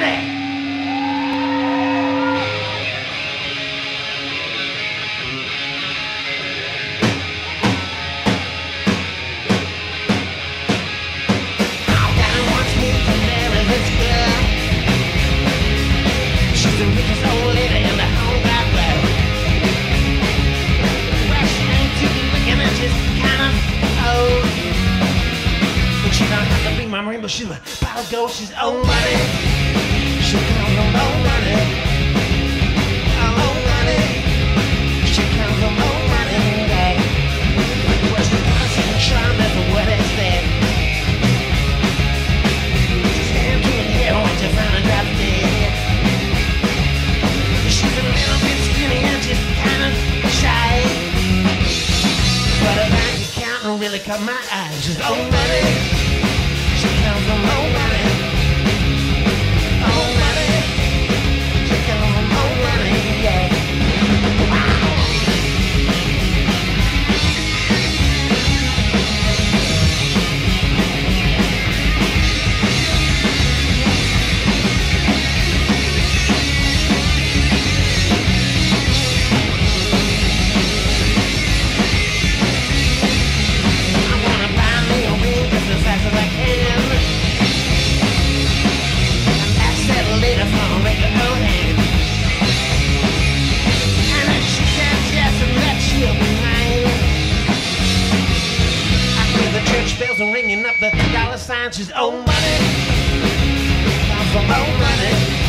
money. Rainbow, she's a pile of gold, she's own money. She counts on own money. Own money. She counts on own money. Where's the constant charm of what is there? She's down to an hero and to find a drop dead. She's a little bit skinny and just kind of shy, but if I can count, don't really cut my eyes. She's own money. Bells are ringing up the dollar sign. She's own money. She's own money.